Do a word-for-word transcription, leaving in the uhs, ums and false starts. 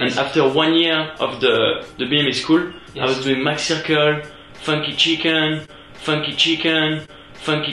And after one year of the, the B M A school, yes. I was doing Max Circle, Funky Chicken, Funky Chicken, Funky